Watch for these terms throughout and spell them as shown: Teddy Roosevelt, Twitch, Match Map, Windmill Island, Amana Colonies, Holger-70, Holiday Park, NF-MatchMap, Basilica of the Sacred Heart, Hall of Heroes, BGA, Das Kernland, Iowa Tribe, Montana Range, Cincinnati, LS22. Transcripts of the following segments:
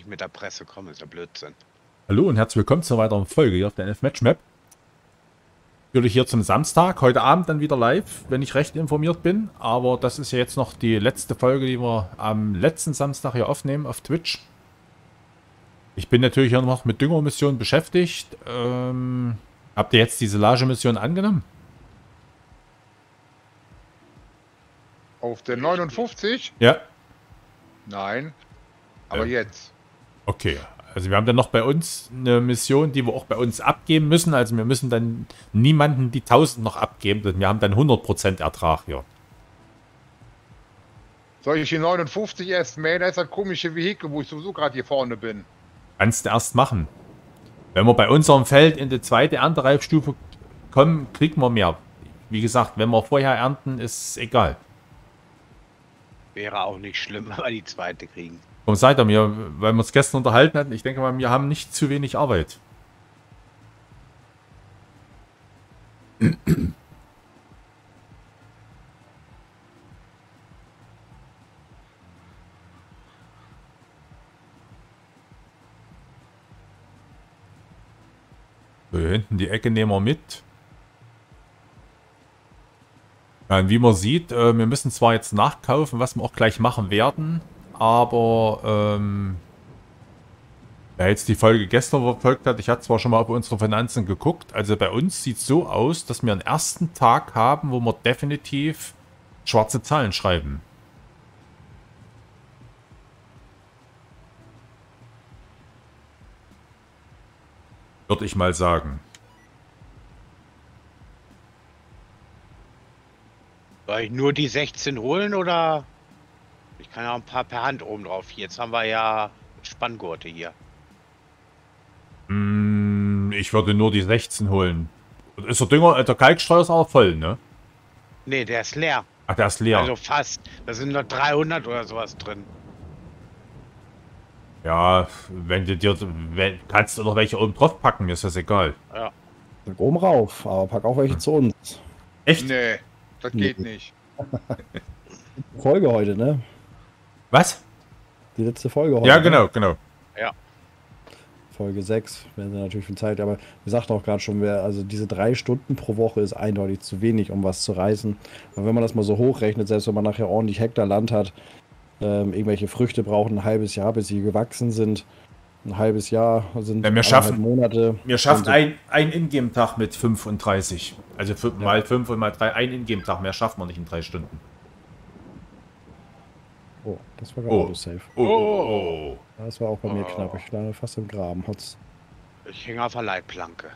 nicht mit der Presse kommen, ist ja Blödsinn. Hallo und herzlich willkommen zur weiteren Folge hier auf der NF-MatchMap. Natürlich hier zum Samstag, heute Abend dann wieder live, wenn ich recht informiert bin. Aber das ist ja jetzt noch die letzte Folge, die wir am letzten Samstag hier aufnehmen auf Twitch. Ich bin natürlich hier noch mit Düngermissionen beschäftigt. Habt ihr jetzt die Silagemission angenommen? Auf der 59? Ja. Nein, aber jetzt. Okay, also wir haben dann noch bei uns eine Mission, die wir auch bei uns abgeben müssen. Also wir müssen dann niemanden die 1000 noch abgeben, denn wir haben dann 100% Ertrag hier. Soll ich die 59 erst mähen? Das ist das komische Vehikel, wo ich sowieso gerade hier vorne bin. Kannst du erst machen. Wenn wir bei unserem Feld in die zweite Erntereifstufe kommen, kriegen wir mehr. Wie gesagt, wenn wir vorher ernten, ist egal. Wäre auch nicht schlimm, wenn wir die zweite kriegen. Warum seid ihr mir? Weil wir uns gestern unterhalten hatten. Ich denke mal, wir haben nicht zu wenig Arbeit. So, hier hinten die Ecke nehmen wir mit. Ja, wie man sieht, wir müssen zwar jetzt nachkaufen, was wir auch gleich machen werden, aber wer jetzt die Folge gestern verfolgt hat, ich hatte zwar schon mal auf unsere Finanzen geguckt, also bei uns sieht es so aus, dass wir einen ersten Tag haben, wo wir definitiv schwarze Zahlen schreiben. Würde ich mal sagen. Soll ich nur die 16 holen oder? Ich kann ja ein paar per Hand oben drauf. Jetzt haben wir ja Spanngurte hier. Ich würde nur die 16 holen. Ist der Dünger, der Kalkstreuer ist auch voll, ne? Ne, der ist leer. Ach, der ist leer. Also fast. Da sind noch 300 oder sowas drin. Ja, wenn du dir, kannst du noch welche oben drauf packen, mir ist das egal. Ja. Pack oben rauf, aber pack auch welche zu uns. Echt? Nee, das geht nicht. Folge heute, ne? Was? Die letzte Folge heute. Ja, genau, genau. Ja. Folge 6, wenn sie natürlich viel Zeit, aber wir sagten auch gerade schon, also diese 3 Stunden pro Woche ist eindeutig zu wenig, um was zu reißen. Und wenn man das mal so hochrechnet, selbst wenn man nachher ordentlich Hektar Land hat, irgendwelche Früchte brauchen ein halbes Jahr, bis sie gewachsen sind. Ein halbes Jahr sind ja, wir schaffen, Monate. Wir schaffen ein Ingame-Tag mit 35. Also mal 5 und mal 3, ein Ingame-Tag. Mehr schaffen wir nicht in 3 Stunden. Oh, das war gerade safe. Oh. Das war auch bei mir knapp. Ich lag fast im Graben. Hotz. Ich hänge auf der Leitplanke.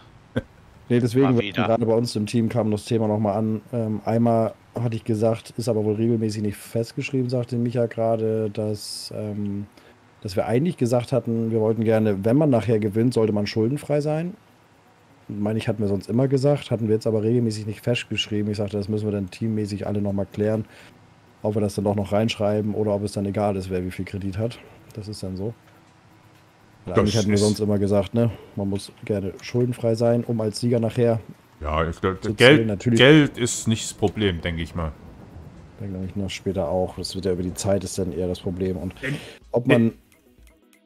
Nee, deswegen, gerade bei uns im Team kam das Thema nochmal an. Einmal hatte ich gesagt, ist aber wohl regelmäßig nicht festgeschrieben, sagte Micha gerade, dass wir eigentlich gesagt hatten, wir wollten gerne, wenn man nachher gewinnt, sollte man schuldenfrei sein. Meine ich, hatten wir sonst immer gesagt, hatten wir jetzt aber regelmäßig nicht festgeschrieben. Ich sagte, das müssen wir dann teammäßig alle nochmal klären, ob wir das dann doch noch reinschreiben oder ob es dann egal ist, wer wie viel Kredit hat. Das ist dann so. Eigentlich hatten wir sonst immer gesagt, ne, man muss gerne schuldenfrei sein, um als Sieger nachher... Ja, ich glaube, Geld ist nicht das Problem, denke ich mal. Dann glaube ich noch später auch. Das wird ja über die Zeit ist dann eher das Problem. Und ob man...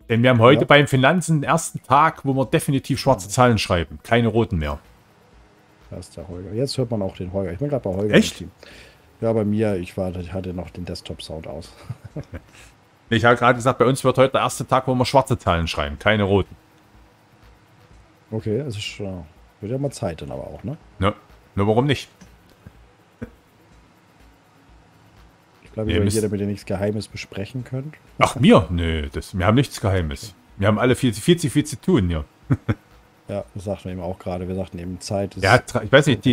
Denn wir haben heute beim Finanzen den ersten Tag, wo wir definitiv schwarze Zahlen schreiben. Keine roten mehr. Da ist der Holger. Jetzt hört man auch den Holger. Ich bin gerade bei Holger. Echt? Ja, bei mir. Ich hatte noch den Desktop-Sound aus. Ich habe gerade gesagt, bei uns wird heute der erste Tag, wo wir schwarze Zahlen schreiben. Keine roten. Okay, es ist schon... Wird ja mal Zeit dann aber auch, ne? Ja, nur warum nicht? Ich glaube, hier, damit ihr nichts Geheimes besprechen könnt. Ach, mir? Nö, wir haben nichts Geheimes. Okay. Wir haben alle viel zu tun, ja. Ja, das sagten wir eben auch gerade. Wir sagten eben, Zeit ist... Ja, ich weiß nicht,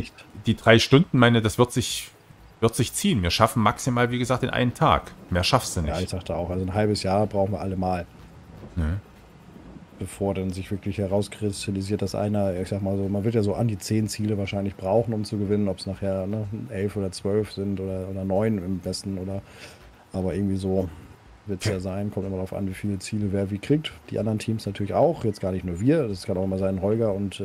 die 3 Stunden, meine, das wird sich ziehen. Wir schaffen maximal, wie gesagt, in einen Tag. Mehr schaffst du nicht. Ja, ich sagte auch, also ein halbes Jahr brauchen wir alle mal. Ne? Bevor dann sich wirklich herauskristallisiert, dass einer, ich sag mal so, man wird ja so an die 10 Ziele wahrscheinlich brauchen, um zu gewinnen, ob es nachher 11 oder 12 sind oder 9 im besten oder, aber irgendwie so wird es ja sein, kommt immer darauf an, wie viele Ziele wer wie kriegt. Die anderen Teams natürlich auch, jetzt gar nicht nur wir, das kann auch immer sein, Holger und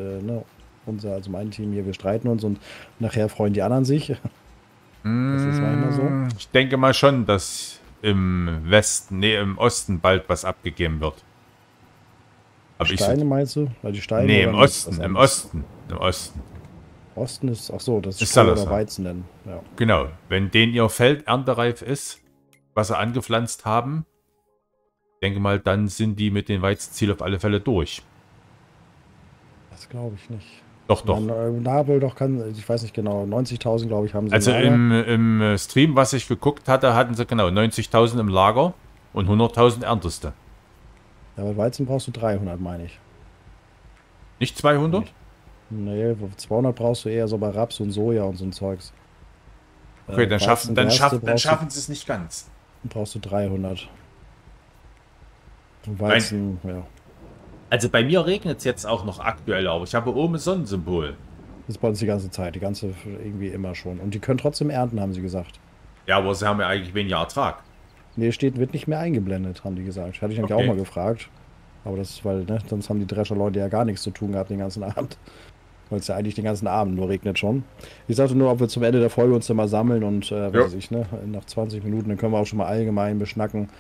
unser, also mein Team hier, wir streiten uns und nachher freuen die anderen sich. Das ist manchmal so. Ich denke mal schon, dass im Osten bald was abgegeben wird. Steine meinst du? Weil die Steine, nee, im Osten, im Osten, im Osten. Osten ist, ach so, das ist Stein oder Weizen dann. Ja. Genau, wenn denen ihr Feld erntereif ist, was sie angepflanzt haben, denke mal, dann sind die mit den Weizenzielen auf alle Fälle durch. Das glaube ich nicht. Doch, doch. Nabel doch kann, ich weiß nicht genau, 90.000 glaube ich haben sie. Also im Stream, was ich geguckt hatte, hatten sie genau 90.000 im Lager und 100.000 ernteste. Ja, bei Weizen brauchst du 300, meine ich. Nicht 200? Nee, 200 brauchst du eher so bei Raps und Soja und so ein Zeugs. Okay, dann schaffen sie es nicht ganz. Dann brauchst du 300. Und Weizen, ja. Also bei mir regnet es jetzt auch noch aktuell, aber ich habe oben ein Sonnensymbol. Das ist bei uns die ganze Zeit, die ganze, irgendwie immer schon. Und die können trotzdem ernten, haben sie gesagt. Ja, aber sie haben ja eigentlich weniger Ertrag. Nee, steht, wird nicht mehr eingeblendet, haben die gesagt. Hatte ich nämlich auch mal gefragt. Aber das ist, weil, ne, sonst haben die Drescher-Leute ja gar nichts zu tun gehabt den ganzen Abend. Weil es ja eigentlich den ganzen Abend nur regnet schon. Ich sagte nur, ob wir zum Ende der Folge uns dann mal sammeln und, was weiß ich, ne, nach 20 Minuten, dann können wir auch schon mal allgemein beschnacken,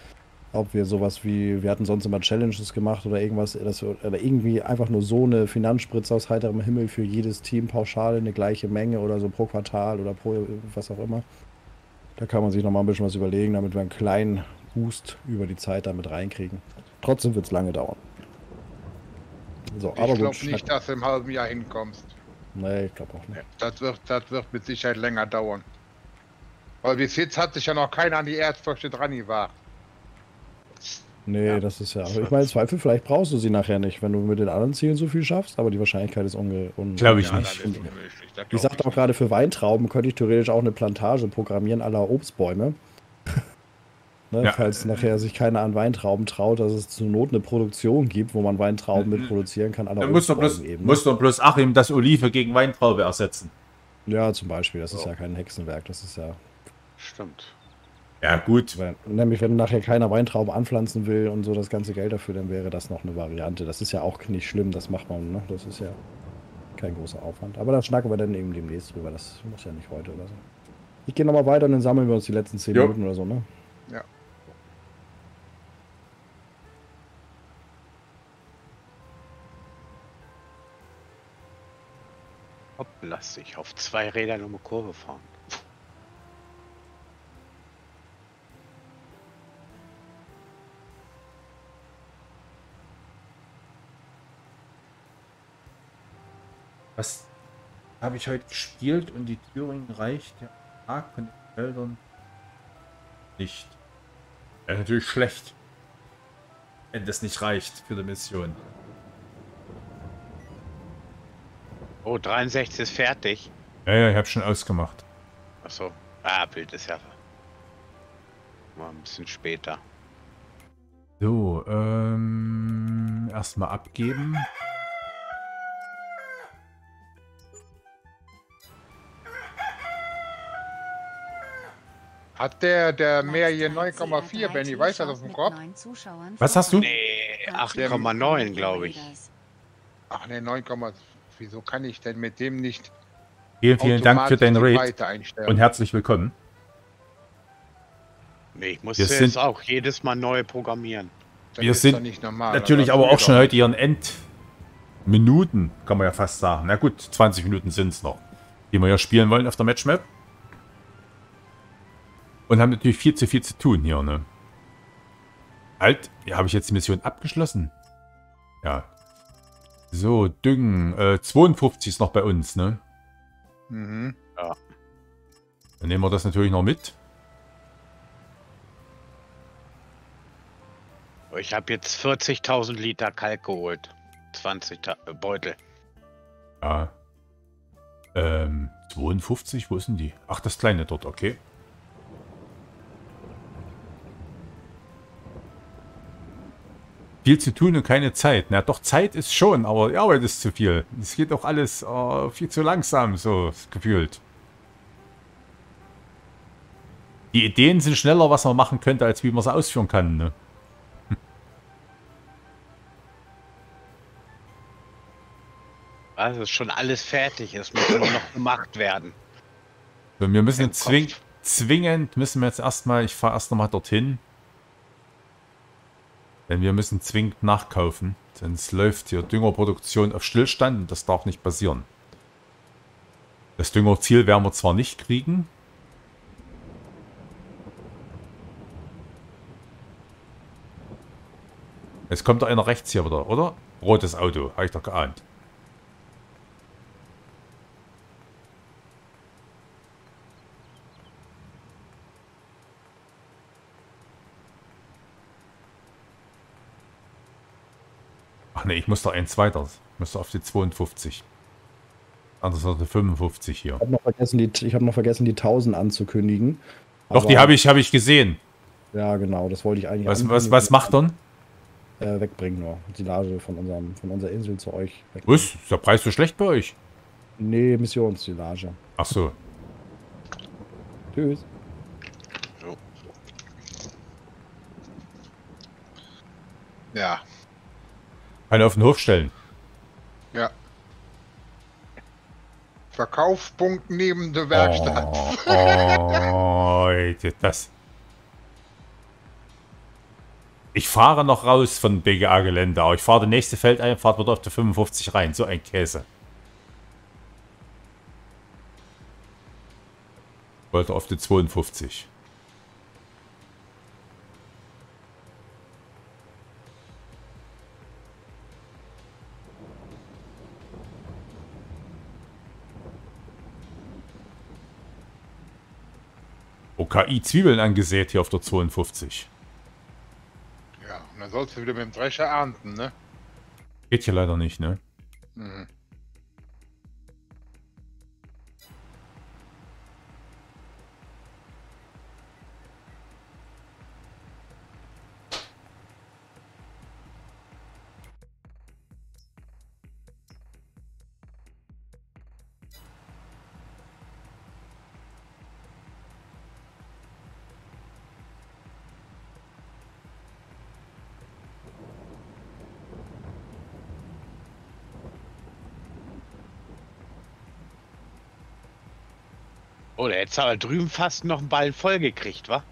ob wir sowas wie, wir hatten sonst immer Challenges gemacht oder irgendwas, dass wir, oder irgendwie einfach nur so eine Finanzspritze aus heiterem Himmel für jedes Team pauschal eine gleiche Menge oder so pro Quartal oder pro was auch immer. Da kann man sich nochmal ein bisschen was überlegen, damit wir einen kleinen Boost über die Zeit damit reinkriegen. Trotzdem wird es lange dauern. So, ich glaube nicht, dass du im halben Jahr hinkommst. Nee, ich glaube auch nicht. Das wird mit Sicherheit länger dauern. Weil bis jetzt hat sich ja noch keiner an die Erzfrüchte dran gewagt. Nee, ja, das ist ja. Aber ich meine, im Zweifel, vielleicht brauchst du sie nachher nicht, wenn du mit den anderen Zielen so viel schaffst, aber die Wahrscheinlichkeit ist glaube ich nicht. Ich sagte auch gerade, für Weintrauben könnte ich theoretisch auch eine Plantage programmieren à la Obstbäume. Ne, ja. Falls nachher sich keiner an Weintrauben traut, dass es zur Not eine Produktion gibt, wo man Weintrauben mit produzieren kann. Dann musst du bloß Achim das Olive gegen Weintraube ersetzen. Ja, zum Beispiel. Das ist ja kein Hexenwerk. Das ist ja... Stimmt. Ja, gut. Nämlich, wenn nachher keiner Weintrauben anpflanzen will und so das ganze Geld dafür, dann wäre das noch eine Variante. Das ist ja auch nicht schlimm, das macht man, ne? Das ist ja kein großer Aufwand. Aber da schnacken wir dann eben demnächst drüber. Das muss ja nicht heute oder so. Ich gehe nochmal weiter und dann sammeln wir uns die letzten 10 Minuten oder so, ne? Ja. Hopplastig, auf 2 Rädern um eine Kurve fahren. Was habe ich heute gespielt und die Thüringen reicht der Tag von den Feldern nicht. Ja, natürlich schlecht, wenn das nicht reicht für die Mission. Oh, 63 ist fertig. Ja, ich habe schon ausgemacht. Achso, Bild ist ja mal ein bisschen später. So, erstmal abgeben. Hat der mehr hier 9,4, Benny, weiß das auf dem Kopf? Was hast du? Nee, 8,9, glaube ich. Ach nee, 9,4. Wieso kann ich denn mit dem nicht? Vielen Dank für deinen Raid und herzlich willkommen. Nee, ich muss jetzt auch jedes Mal neu programmieren. Wir sind nicht normal, natürlich aber auch schon heute ihren Endminuten, kann man ja fast sagen. Na gut, 20 Minuten sind es noch, die wir ja spielen wollen auf der Matchmap. Und haben natürlich viel zu tun hier, ne? Halt, ja, habe ich jetzt die Mission abgeschlossen? Ja. So, Düngen. 52 ist noch bei uns, ne? Mhm. Ja. Dann nehmen wir das natürlich noch mit. Ich habe jetzt 40.000 Liter Kalk geholt. 20 Beutel. Ja. 52, wo ist denn die? Ach, das kleine dort, okay. Viel zu tun und keine Zeit. Na doch, Zeit ist schon, aber die Arbeit ist zu viel. Es geht auch alles viel zu langsam, so gefühlt. Die Ideen sind schneller, was man machen könnte, als wie man es ausführen kann. Ne? Also schon alles fertig ist, muss nur noch gemacht werden. So, wir müssen jetzt zwingend, müssen wir jetzt erstmal, ich fahre erst nochmal dorthin. Denn wir müssen zwingend nachkaufen, sonst läuft hier Düngerproduktion auf Stillstand und das darf nicht passieren. Das Düngerziel werden wir zwar nicht kriegen. Jetzt kommt da einer rechts hier wieder, oder? Rotes Auto, habe ich doch geahnt. Ach ne, ich muss da eins weiter. Ich muss da auf die 52. Anders auf die 55 hier. Ich hab noch vergessen, die 1000 anzukündigen. Doch, die hab ich gesehen. Ja, genau, das wollte ich eigentlich. Was macht dann? Wegbringen nur. Die Silage von unserer Insel zu euch. Wegbringen. Was? Ist der Preis so schlecht bei euch? Nee, Missionssilage. Ach so. Tschüss. Ja. Einen auf den Hof stellen. Ja. Verkaufspunkt neben der Werkstatt. Oh, das. Ich fahre noch raus von BGA-Gelände, aber ich fahre die nächste Feldeinfahrt wieder auf der 55 rein. So ein Käse. Wollte auf die 52. KI-Zwiebeln angesät hier auf der 52. Ja, und dann sollst du wieder mit dem Drescher ernten, ne? Geht hier leider nicht, ne? Mhm. Oh, der hätte aber drüben fast noch einen Ball voll gekriegt, wa?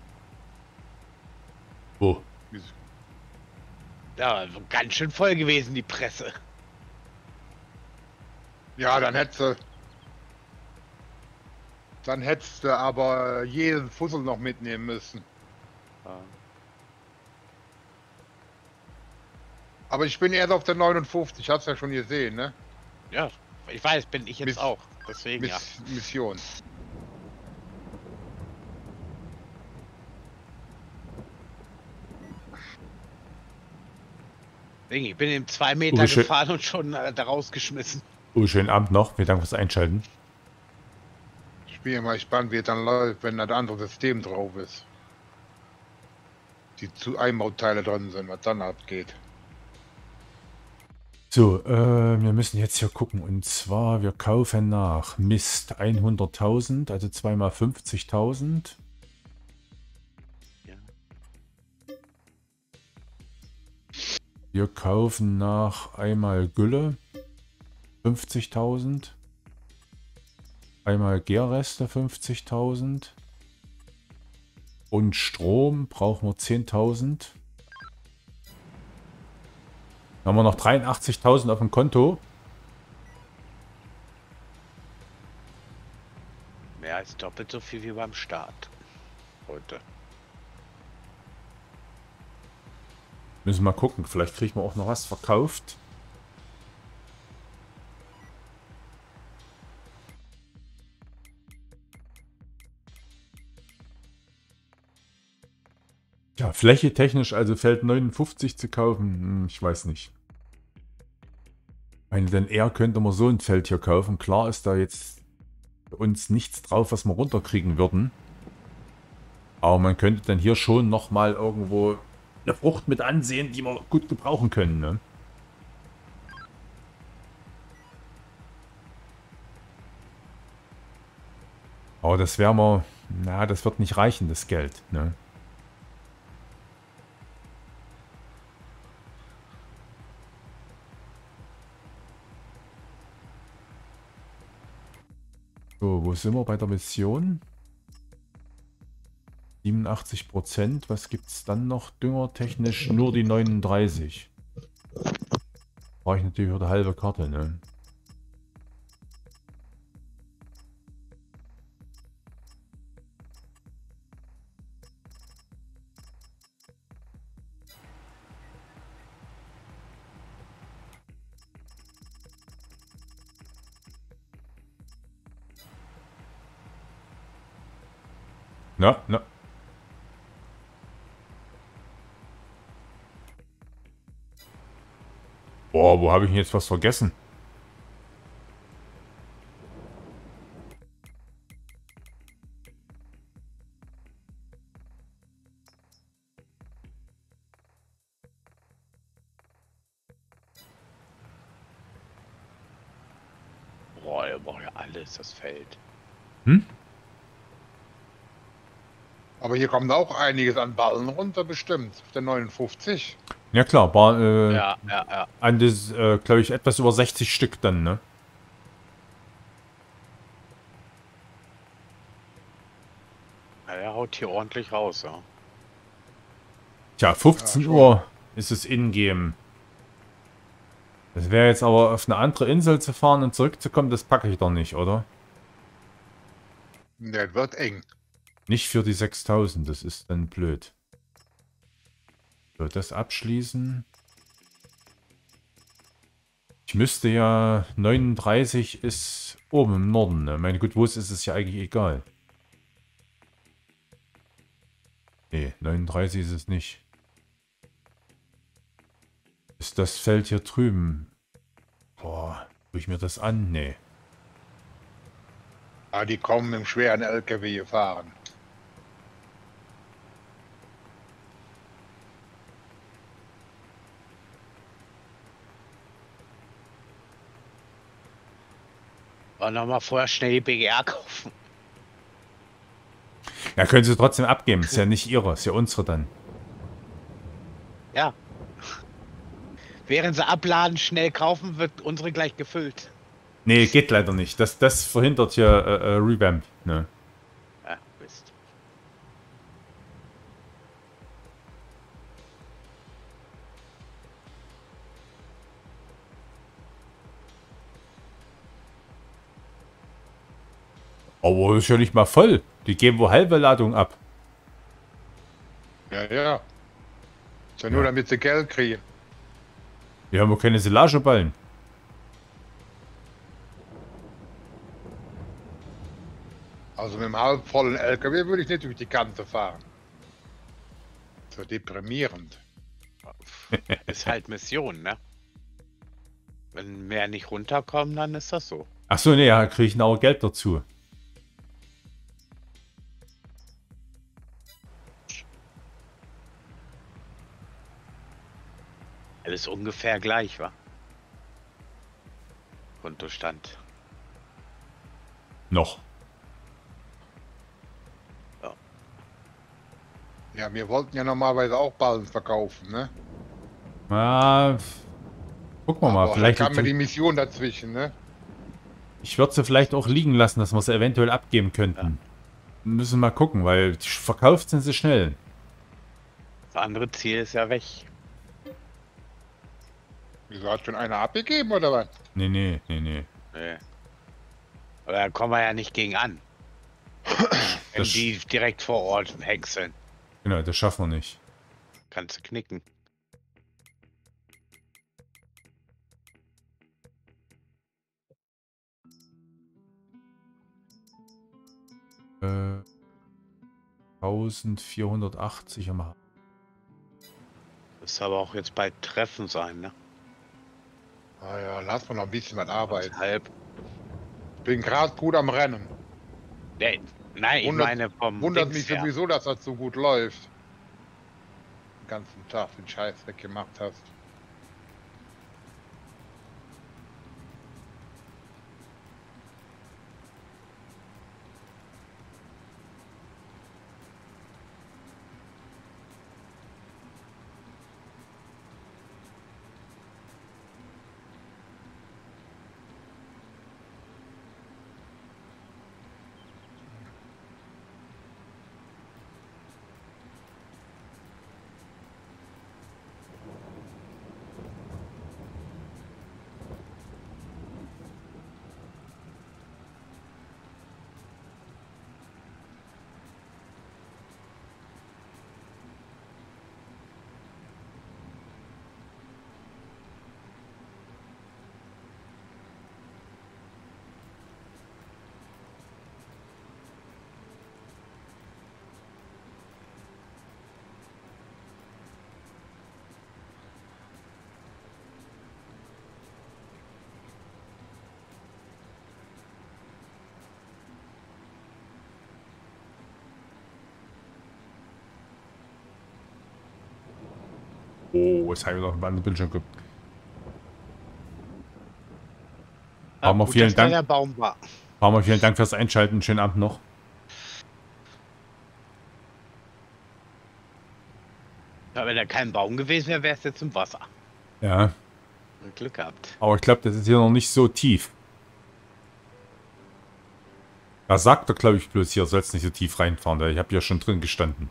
Wo? Da war ganz schön voll gewesen, die Presse. Ja, dann hättest du aber jeden Fussel noch mitnehmen müssen. Ja. Aber ich bin erst auf der 59, hast ja schon gesehen, ne? Ja, ich weiß, bin ich jetzt auch. Deswegen ja. Mission. Ich bin eben 2 Meter gefahren und schon da rausgeschmissen. Schönen Abend noch. Vielen Dank fürs Einschalten. Ich bin mal gespannt, wie es dann läuft, wenn das andere System drauf ist. Die zu Einbauteile drin sind, was dann abgeht. So, wir müssen jetzt hier gucken. Und zwar, wir kaufen nach Mist 100.000, also 2 mal 50.000. Wir kaufen nach einmal Gülle 50.000, einmal Gärreste 50.000 und Strom brauchen wir 10.000. Dann haben wir noch 83.000 auf dem Konto. Mehr als doppelt so viel wie beim Start heute. Müssen wir mal gucken, vielleicht kriegen wir auch noch was verkauft. Ja, Fläche technisch, also Feld 59 zu kaufen, ich weiß nicht. Ich meine, denn eher könnte man so ein Feld hier kaufen. Klar ist da jetzt für uns nichts drauf, was wir runterkriegen würden. Aber man könnte dann hier schon nochmal irgendwo eine Frucht mit ansehen, die wir gut gebrauchen können, ne? Aber das werden wir, na, das wird nicht reichen, das Geld, ne? So, wo sind wir bei der Mission? 89%. Was gibt es dann noch düngertechnisch? Nur die 39. Brauche ich natürlich für die halbe Karte, ne? Na, na. Boah, wo habe ich denn jetzt was vergessen? Boah, ihr braucht ja alles, das Feld. Hm? Aber hier kommt auch einiges an Ballen runter, bestimmt. Auf der 59. Ja klar, war, ja. An das, glaube ich, etwas über 60 Stück dann, ne? Ja, er haut hier ordentlich raus, ja. Tja, 15 ja, Uhr ist es in-game. Das wäre jetzt aber auf eine andere Insel zu fahren und zurückzukommen, das packe ich doch nicht, oder? Das wird eng. Nicht für die 6000, das ist dann blöd. So, das abschließen. Ich müsste ja... 39 ist oben im Norden. Ne? Meine gut, wo es ist, ist ja eigentlich egal. Ne, 39 ist es nicht. Ist das Feld hier drüben? Boah, tue ich mir das an? Ne. Ah, die kommen im schweren LKW gefahren. War nochmal vorher schnell die BGR kaufen. Ja, können sie trotzdem abgeben. Ist ja nicht ihre, ist ja unsere dann. Ja. Während sie abladen, schnell kaufen, wird unsere gleich gefüllt. Nee, geht leider nicht. Das verhindert hier Revamp. Ne? Ja, Mist. Aber das ist ja nicht mal voll. Die geben wohl halbe Ladung ab. Ja, ja. Ist ja nur, damit sie Geld kriegen. Die haben wohl keine Silageballen. Also mit einem halbvollen LKW würde ich nicht durch die Kante fahren. So deprimierend. Ist halt Mission, ne? Wenn mehr nicht runterkommen, dann ist das so. Achso, ne, ja, kriege ich ein Auge Geld dazu. Alles ungefähr gleich, wa? Kontostand. Noch. Ja. Ja, wir wollten ja normalerweise auch Ballen verkaufen, ne? Na, gucken wir mal. Vielleicht haben wir die Mission dazwischen, ne? Ich würde sie vielleicht auch liegen lassen, dass wir sie eventuell abgeben könnten. Ja. Müssen mal gucken, weil verkauft sind sie schnell. Das andere Ziel ist ja weg. Wieso, hat schon einer abgegeben oder was? Nee, nee, nee, nee. Aber da kommen wir ja nicht gegen an. Wenn die direkt vor Ort häckseln. Genau, das schaffen wir nicht. Kannst du knicken. $1480 am Hafen. Muss aber auch jetzt bald Treffen sein, ne? Ah ja, lass mal noch ein bisschen an Arbeit. Halb. Ich bin gerade gut am Rennen. Nee, nein, wundert mich sowieso, dass das so gut läuft. Den ganzen Tag den Scheiß weggemacht hast. Oh, jetzt habe ich noch einen anderen Bildschirm geguckt. Palmer, vielen Dank. Palmer, vielen Dank fürs Einschalten. Schönen Abend noch. Ja, wenn da kein Baum gewesen wäre, wäre es jetzt im Wasser. Ja. Glück gehabt. Aber ich glaube, das ist hier noch nicht so tief. Da sagt er, glaube ich, bloß hier sollst nicht so tief reinfahren. Ich habe ja schon drin gestanden.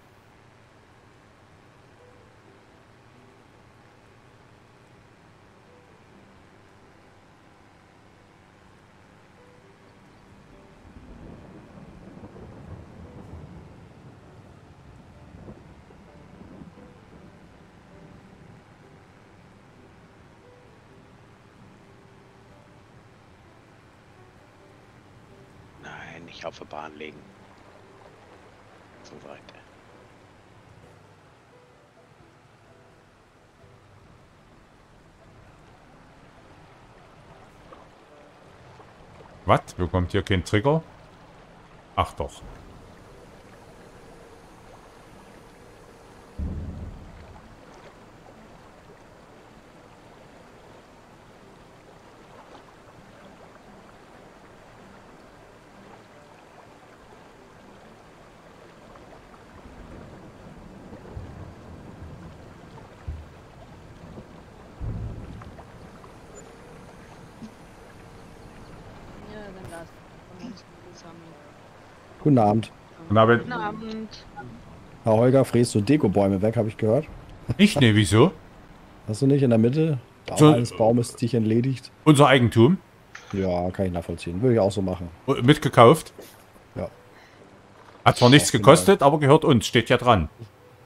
Auf der Bahn legen. Zur Seite. Was? Bekommt hier keinen Trigger? Ach doch. Guten Abend. Guten Abend. Guten Abend. Herr Holger, fräst du Dekobäume weg, habe ich gehört. Ich? Ne, wieso? Hast du nicht in der Mitte? Der Dauer eines Baumes dich entledigt. Unser Eigentum? Ja, kann ich nachvollziehen. Würde ich auch so machen. Mitgekauft? Ja. Hat zwar nichts gekostet, genau, aber gehört uns. Steht ja dran.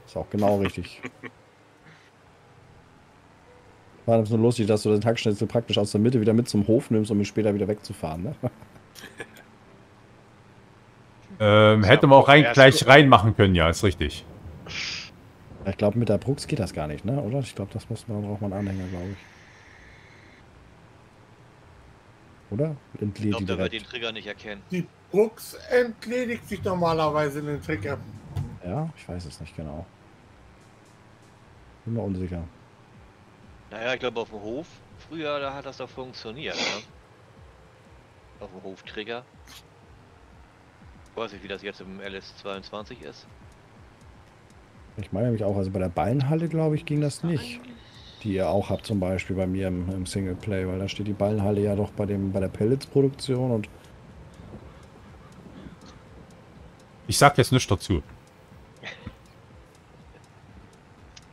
Ist auch genau richtig. War das nur lustig, dass du den Hackschnitzel praktisch aus der Mitte wieder mit zum Hof nimmst, um ihn später wieder wegzufahren, ne? Hätte man auch gleich reinmachen können, ja, ist richtig. Ich glaube, mit der Brux geht das gar nicht, ne? Oder? Ich glaube, das muss man, braucht man einen Anhänger, glaube ich. Oder? Entledigt. Ich glaube, der wird den Trigger nicht erkennen. Die Brux entledigt sich normalerweise in den Trigger. Ja, ich weiß es nicht genau. Bin mir unsicher. Naja, ich glaube, auf dem Hof früher, da hat das doch funktioniert, ne? Auf dem Hof Trigger. Ich weiß nicht, wie das jetzt im LS22 ist. Ich meine nämlich auch, also bei der Ballenhalle, glaube ich, ging das nicht. Die ihr auch habt, zum Beispiel bei mir im Singleplay, weil da steht die Ballenhalle ja doch bei der Pellets-Produktion und... Ich sag jetzt nichts dazu.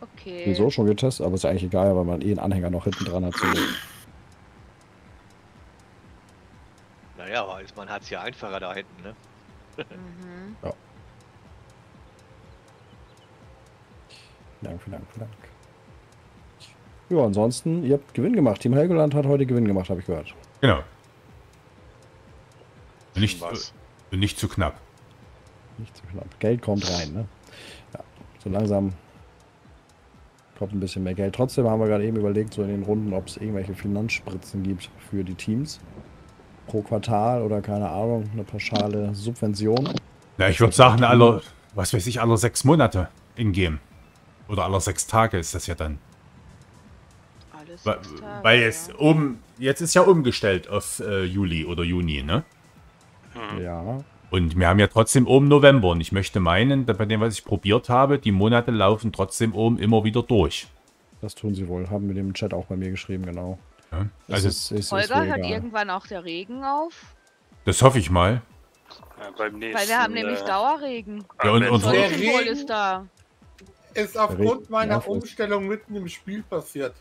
Okay. Wieso schon getestet, aber ist ja eigentlich egal, weil man eh einen Anhänger noch hinten dran hat zu legen. Naja, aber man hat es ja einfacher da hinten, ne? Mhm. Ja. Vielen Dank, vielen Dank. Ja, ansonsten, ihr habt Gewinn gemacht. Team Helgoland hat heute Gewinn gemacht, habe ich gehört. Genau. Nicht zu knapp. Nicht zu knapp. Geld kommt rein, ne? Ja, so langsam kommt ein bisschen mehr Geld. Trotzdem haben wir gerade eben überlegt, so in den Runden, ob es irgendwelche Finanzspritzen gibt für die Teams. Pro Quartal oder keine Ahnung, eine pauschale Subvention. Na, ich würde sagen, alle, was weiß ich, alle 6 Monate in-game. Oder alle 6 Tage ist das ja dann. Alles weil 6 Tage, weil es ja. Jetzt ist ja umgestellt auf Juli oder Juni, ne? Ja. Und wir haben ja trotzdem oben November. Und ich möchte meinen, bei dem, was ich probiert habe, die Monate laufen trotzdem oben immer wieder durch. Das tun sie wohl, haben wir dem Chat auch bei mir geschrieben, genau. Ja. Also ist Holger hört irgendwann auch der Regen auf. Das hoffe ich mal. Ja, beim nächsten, weil wir haben nämlich Dauerregen. Ja, und der Regen ist da. Ist aufgrund meiner Umstellung mitten im Spiel passiert.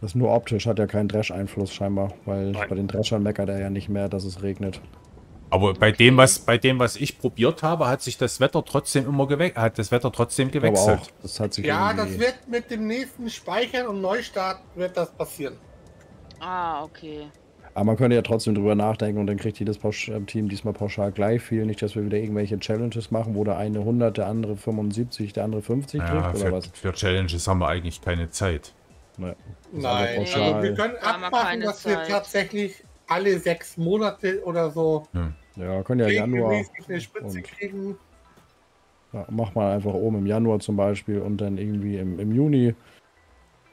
Das ist nur optisch, hat ja keinen Dresch-Einfluss scheinbar, weil bei den Dreschern meckert er ja nicht mehr, dass es regnet. Aber bei dem, was ich probiert habe, hat sich das Wetter trotzdem immer gewechselt. Gewechselt. Auch, das hat sich das wird mit dem nächsten Speichern und Neustart wird das passieren. Ah, okay. Aber man könnte ja trotzdem drüber nachdenken und dann kriegt jedes Team diesmal pauschal gleich viel. Nicht, dass wir wieder irgendwelche Challenges machen, wo der eine 100, der andere 75, der andere 50 trifft, oder was? Für Challenges haben wir eigentlich keine Zeit. Naja, nein, also wir können abmachen, dass wir tatsächlich alle 6 Monate oder so... Ja, können ja Januar... Eine Spitze kriegen. Ja, mach mal einfach oben im Januar zum Beispiel und dann irgendwie im Juni...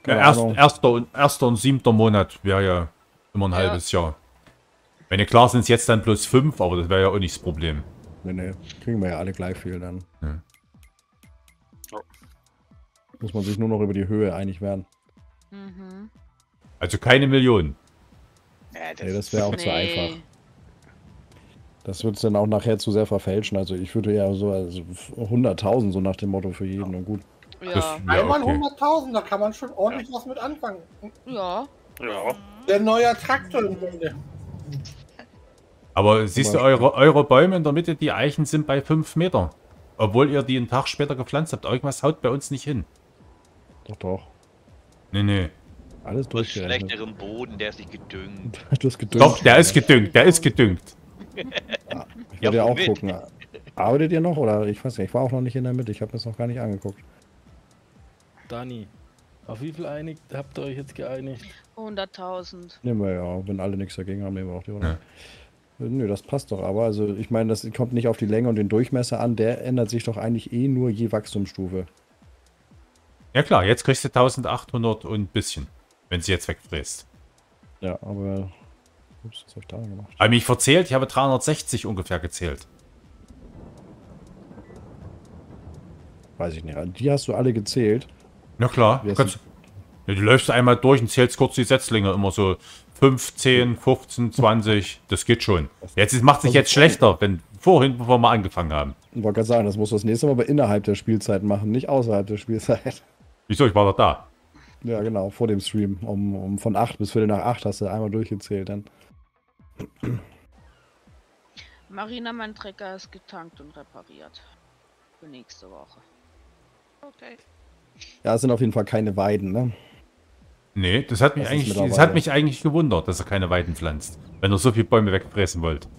Ja, erster und siebter Monat wäre ja immer ein halbes Jahr. Wenn ihr klar sind es jetzt dann plus 5, aber das wäre ja auch nicht das Problem. Nee, nee, kriegen wir ja alle gleich viel dann. Ja. Muss man sich nur noch über die Höhe einig werden. Mhm. Also keine Million. Ja, das, nee, das wäre auch zu einfach. Das würde es dann auch nachher zu sehr verfälschen. Also ich würde ja so 100.000 so nach dem Motto für jeden und gut. Ja. Einmal 100.000, da kann man schon ordentlich was mit anfangen. Ja. Der neue Traktor im Grunde. Aber siehst du, eure Bäume in der Mitte, die Eichen sind bei 5 Meter. Obwohl ihr die einen Tag später gepflanzt habt. Irgendwas haut bei uns nicht hin. Doch, doch. Nee, nee. Alles durch. Du hast schlechteren Boden, der ist nicht gedüngt. Du hast gedüngt. Doch, der ist gedüngt, der ist gedüngt. Ja, ich würde ja auch gucken. Arbeitet ihr noch? Oder ich weiß nicht, ich war auch noch nicht in der Mitte. Ich habe das noch gar nicht angeguckt. Dani, auf wie viel habt ihr euch jetzt geeinigt? 100.000. Nehmen wir ja. Wenn alle nichts dagegen haben, nehmen wir auch die 100. Ja. Nö, das passt doch aber. Also ich meine, das kommt nicht auf die Länge und den Durchmesser an. Der ändert sich doch eigentlich eh nur je Wachstumsstufe. Ja klar, jetzt kriegst du 1.800 und ein bisschen, wenn sie jetzt wegfräst. Ja, aber... Ups, was hab ich da gemacht? Habe mich verzählt? Ich habe 360 ungefähr gezählt. Weiß ich nicht. Die hast du alle gezählt? Na klar. Du läufst einmal durch und zählst kurz die Setzlinge immer so. 15, 15, 20, das geht schon. Jetzt macht sich jetzt schlechter, wenn vorhin, bevor wir mal angefangen haben. Ich wollte gerade sagen, das musst du das nächste Mal aber innerhalb der Spielzeit machen, nicht außerhalb der Spielzeit. Wieso? Ich war doch da. Ja, genau, vor dem Stream. Um von 8 bis Viertel nach 8 hast du einmal durchgezählt dann. Marina, mein Trecker ist getankt und repariert. Für nächste Woche. Okay. Ja, es sind auf jeden Fall keine Weiden, ne? Nee, das hat mich eigentlich gewundert, dass er keine Weiden pflanzt, wenn ihr so viele Bäume wegfressen wollt.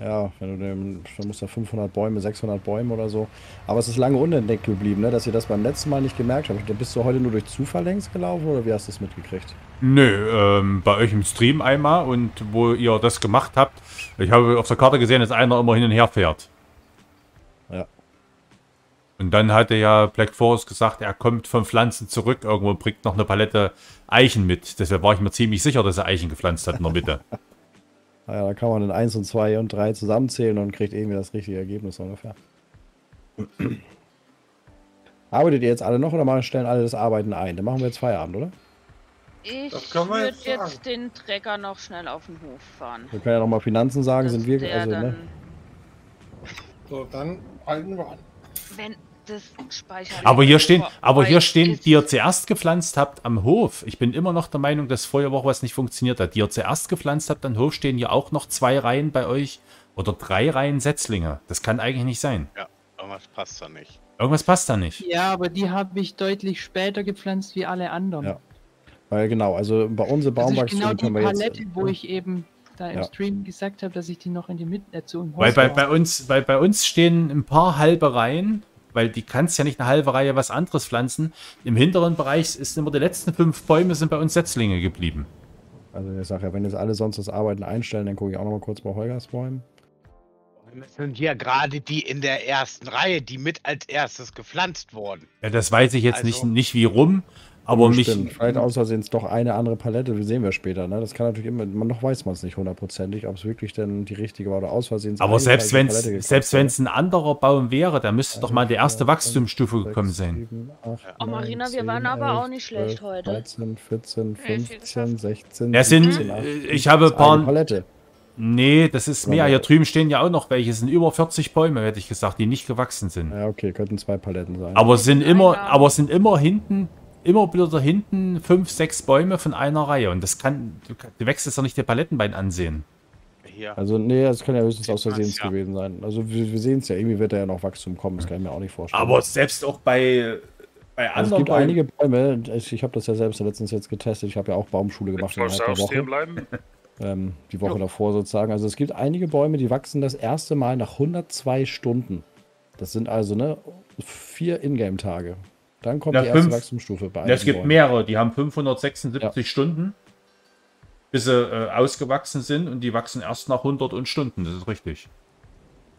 Ja, wenn du dann musst du 500 Bäume, 600 Bäume oder so. Aber es ist lange unentdeckt geblieben, ne? Dass ihr das beim letzten Mal nicht gemerkt habt. Bist du heute nur durch Zufall längst gelaufen oder wie hast du es mitgekriegt? Nö, bei euch im Stream einmal und wo ihr das gemacht habt, ich habe auf der Karte gesehen, dass einer immer hin und her fährt. Ja. Und dann hatte ja Black Forest gesagt, er kommt von Pflanzen zurück irgendwo und bringt noch eine Palette Eichen mit. Deshalb war ich mir ziemlich sicher, dass er Eichen gepflanzt hat in der Mitte. Naja, da kann man in 1 und 2 und 3 zusammenzählen und kriegt irgendwie das richtige Ergebnis ungefähr. Arbeitet ihr jetzt alle noch oder stellen alle das Arbeiten ein? Dann machen wir jetzt Feierabend, oder? Ich würde jetzt den Trecker noch schnell auf den Hof fahren. Wir können ja nochmal Finanzen sagen, sind wir... Also, ne? So, dann halten wir an. Wenn das speichert. Aber hier stehen, die ihr zuerst gepflanzt habt am Hof. Ich bin immer noch der Meinung, dass vorher auch was nicht funktioniert hat. Die ihr zuerst gepflanzt habt am Hof, stehen ja auch noch 2 Reihen bei euch oder 3 Reihen Setzlinge. Das kann eigentlich nicht sein. Ja, irgendwas passt da nicht. Irgendwas passt da nicht. Ja, aber die habe ich deutlich später gepflanzt wie alle anderen. Ja, weil genau, also bei unserem Baumwachstum genau die Palette, jetzt, wo ich eben da im Stream gesagt habe, dass ich die noch in die Mitte zu weil bei uns stehen ein paar halbe Reihen, weil die kannst ja nicht eine halbe Reihe was anderes pflanzen. Im hinteren Bereich ist immer die letzten 5 Bäume sind bei uns Setzlinge geblieben. Also ich sag ja, wenn jetzt alle sonst das Arbeiten einstellen, dann gucke ich auch noch mal kurz bei Holgers Bäumen. Das sind ja gerade die in der ersten Reihe, die mit als erstes gepflanzt wurden. Ja, das weiß ich jetzt also nicht wie rum. Aber mich vielleicht außersehen es doch eine andere Palette, sehen wir später, ne? Das kann natürlich immer, noch weiß man es nicht hundertprozentig, ob es wirklich denn die richtige war oder aus Versehen. Aber selbst wenn es ein anderer Baum wäre, dann müsste doch mal die erste Wachstumsstufe gekommen sein. 7, 8, 9, oh Marina, 10, wir waren aber 11, auch nicht schlecht 12, heute. 13, 14, 15, 16, das 17, 18, ich habe ein paar... Palette. Nee, das ist mehr. Hier drüben stehen ja auch noch welche. Es sind über 40 Bäume, hätte ich gesagt, die nicht gewachsen sind. Ja, okay, könnten 2 Paletten sein. Aber es sind immer, hinten... Immer blöder hinten 5, 6 Bäume von einer Reihe. Und das kann, du wechselst doch nicht der Palettenbein ansehen. Ja. Also, nee, das kann ja höchstens aus Versehen gewesen sein. Also, wir sehen es ja, irgendwie wird da ja noch Wachstum kommen. Das kann ich mir auch nicht vorstellen. Aber selbst auch bei anderen. Also es gibt einige Bäume, ich habe das ja selbst letztens jetzt getestet. Ich habe ja auch Baumschule gemacht. Sollst du auch stehen bleiben? Die Woche davor sozusagen. Also, es gibt einige Bäume, die wachsen das erste Mal nach 102 Stunden. Das sind also, ne, 4 Ingame-Tage. Dann kommt die erste Wachstumsstufe bei. Es gibt mehrere, die haben 576 Stunden, bis sie ausgewachsen sind und die wachsen erst nach 100 Stunden, das ist richtig.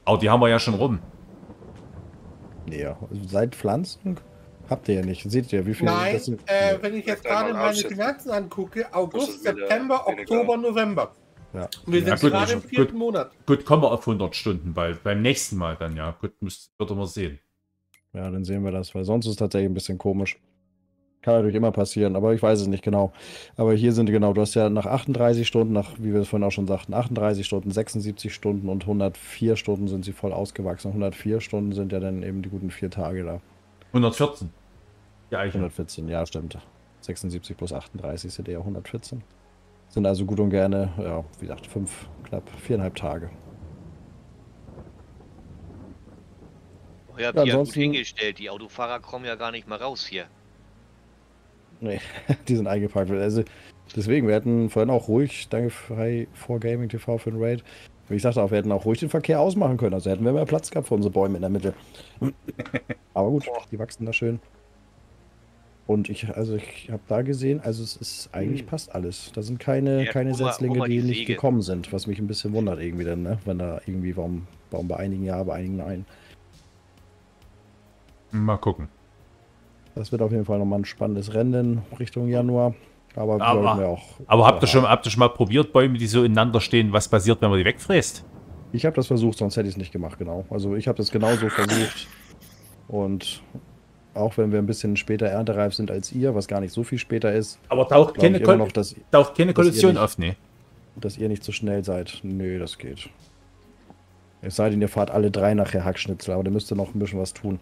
Aber die haben wir ja schon rum. Ja, seit Pflanzen Habt ihr ja nicht. Seht ihr, wie viel... Nein, das sind, wenn ich jetzt gerade meine Finanzen angucke, August, September, Oktober, November. Ja. Und wir sind gerade im vierten Monat. Gut, kommen wir auf 100 Stunden bald. Beim nächsten Mal dann, ja. Gut, würde man sehen. Ja, dann sehen wir das, weil sonst ist es tatsächlich ein bisschen komisch. Kann natürlich immer passieren, aber ich weiß es nicht genau. Aber hier sind genau, du hast ja nach 38 Stunden, nach, wie wir es vorhin auch schon sagten, 38 Stunden, 76 Stunden und 104 Stunden sind sie voll ausgewachsen. 104 Stunden sind ja dann eben die guten 4 Tage da. 114. Ja, 114, ja, stimmt. 76 plus 38 sind ja 114. Sind also gut und gerne, ja, wie gesagt, knapp 4,5 Tage. Oh ja, ja gut hingestellt. Die Autofahrer kommen ja gar nicht mal raus hier. Nee, die sind eingeparkt. Also deswegen, wir hätten vorhin auch ruhig, danke for Gaming TV für den Raid, wie ich sagte auch, wir hätten auch ruhig den Verkehr ausmachen können. Also hätten wir mehr Platz gehabt für unsere Bäume in der Mitte. Aber gut, die wachsen da schön. Und ich habe da gesehen, also es ist eigentlich passt alles. Da sind keine Setzlinge, die nicht gekommen sind, was mich ein bisschen wundert irgendwie dann, ne? Wenn da irgendwie, warum bei einigen ja, bei einigen nein. Mal gucken. Das wird auf jeden Fall nochmal ein spannendes Rennen Richtung Januar. Aber wir auch. Aber habt ihr schon mal probiert, Bäume, die so ineinander stehen, was passiert, wenn man die wegfräst? Ich habe das versucht, sonst hätte ich es nicht gemacht, genau. Also ich habe das genauso versucht. Und auch wenn wir ein bisschen später erntereif sind als ihr, was gar nicht so viel später ist. Aber taucht keine Kollision auf, ne? Dass ihr nicht so schnell seid. Nö, das geht. Es sei denn, ihr fahrt alle drei nachher Hackschnitzel, aber da müsst ihr noch ein bisschen was tun.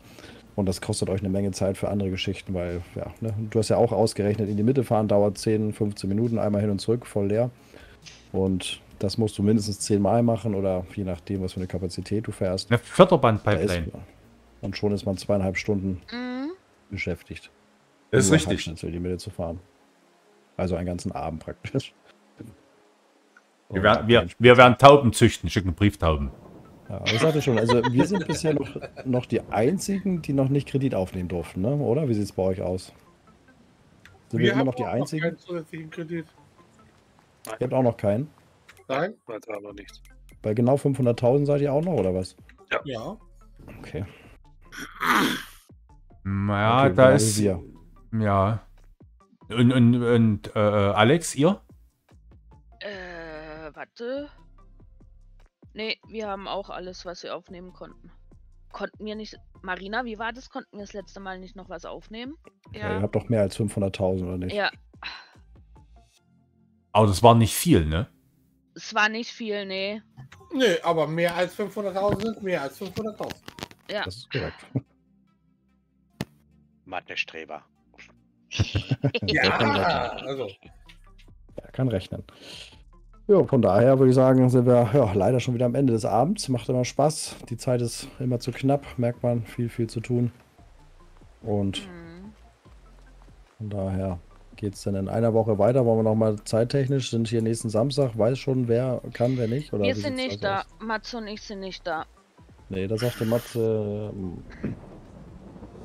Und das kostet euch eine Menge Zeit für andere Geschichten, weil, ja, ne, du hast ja auch ausgerechnet, in die Mitte fahren dauert 10, 15 Minuten, einmal hin und zurück, voll leer. Und das musst du mindestens 10 Mal machen oder je nachdem, was für eine Kapazität du fährst. Eine Förderbandpipeline. Und schon ist man 2,5 Stunden beschäftigt. Das ist richtig. In die Mitte zu fahren. Also einen ganzen Abend praktisch. Wir werden Tauben züchten, schicken Brieftauben. Ja, aber ich sagte schon, also wir sind bisher noch die einzigen, die noch nicht Kredit aufnehmen durften, ne? Oder? Wie sieht es bei euch aus? Sind wir immer noch die einzigen? Noch keinen zusätzlichen Kredit. Nein. Ihr habt auch noch keinen? Nein, noch nicht. Bei genau 500.000 seid ihr auch noch, oder was? Ja. Ja. Okay. Naja, okay, da ist... Wir. Ja. Und Alex, ihr? Warte... Nee, wir haben auch alles, was wir aufnehmen konnten. Konnten wir nicht... Marina, wie war das? Konnten wir das letzte Mal nicht noch was aufnehmen? Ja, ja, ihr habt doch mehr als 500.000, oder nicht? Ja. Aber das war nicht viel, ne? Es war nicht viel, nee. Nee, aber mehr als 500.000 sind mehr als 500.000. Ja. Das ist korrekt. Mathe-Streber. Ja, also. Er kann rechnen. Ja, von daher würde ich sagen, sind wir ja, leider schon wieder am Ende des Abends. Macht immer Spaß. Die Zeit ist immer zu knapp, merkt man. Viel zu tun. Und von daher geht es dann in einer Woche weiter. Wollen wir nochmal zeittechnisch? Sind hier nächsten Samstag? Weiß schon, wer kann, wer nicht? Oder wir sind nicht da. Matze und ich sind nicht da. Nee, da sagte Matze.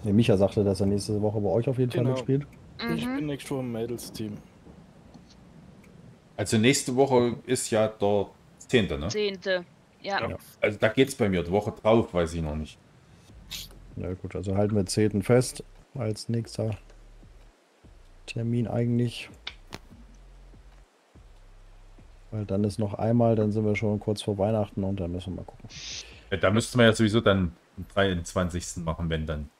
Nee, Micha sagte, dass er nächste Woche bei euch auf jeden Fall mitspielt. Ich bin nächste Woche im Mädels-Team. Also nächste Woche ist ja der 10., ne? 10., ja. Also da geht's bei mir, die Woche drauf weiß ich noch nicht. Na gut, also halten wir 10. fest als nächster Termin eigentlich. Weil dann ist noch einmal, dann sind wir schon kurz vor Weihnachten und dann müssen wir mal gucken. Ja, da müssten wir ja sowieso dann den 23. machen, wenn dann.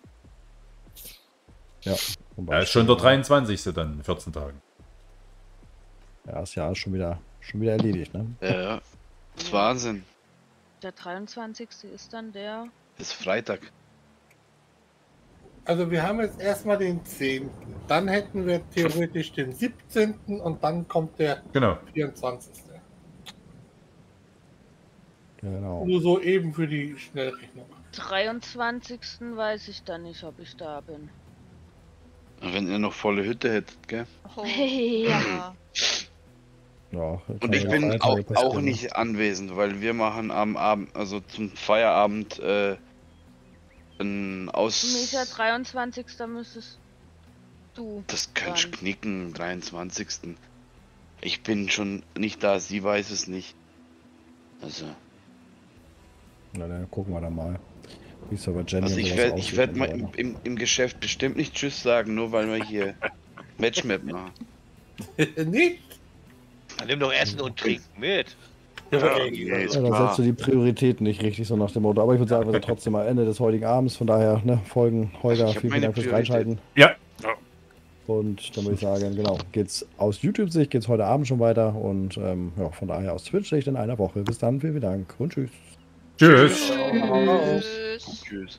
Ja, ja, ist schon der 23. dann, in 14 Tagen. Ja, das Jahr ist schon wieder erledigt, ne? Ja, das ist Wahnsinn. Der 23. ist dann der... Ist Freitag. Also wir haben jetzt erstmal den 10. Dann hätten wir theoretisch den 17. und dann kommt der 24. Genau. Nur so eben für die Schnellrechnung. 23. weiß ich dann nicht, ob ich da bin. Wenn ihr noch volle Hütte hättet, gell? Oh. Ja. Ja, und ich bin auch nicht anwesend, weil wir machen am Abend, also zum Feierabend, ein Aus... Micha, 23. müsstest du... Das kannst du knicken, 23. Ich bin schon nicht da, sie weiß es nicht. Also... Na, dann gucken wir da mal. Ist aber Jenny, also ich werde mal im Geschäft bestimmt nicht Tschüss sagen, nur weil wir hier Matchmap machen. Nicht? Dann nimm doch Essen und Trinken mit. Ja, dann setzt du die Prioritäten nicht richtig so nach dem Motto. Aber ich würde sagen, wir sind trotzdem am Ende des heutigen Abends. Von daher, ne, folgen Holger, vielen Dank fürs Reinschalten. Ja. Und dann würde ich sagen, genau, geht's aus YouTube-Sicht, geht's heute Abend schon weiter. Und ja, von daher aus Twitch-Sicht in einer Woche. Bis dann, vielen Dank und tschüss. Tschüss. Tschüss. Tschüss.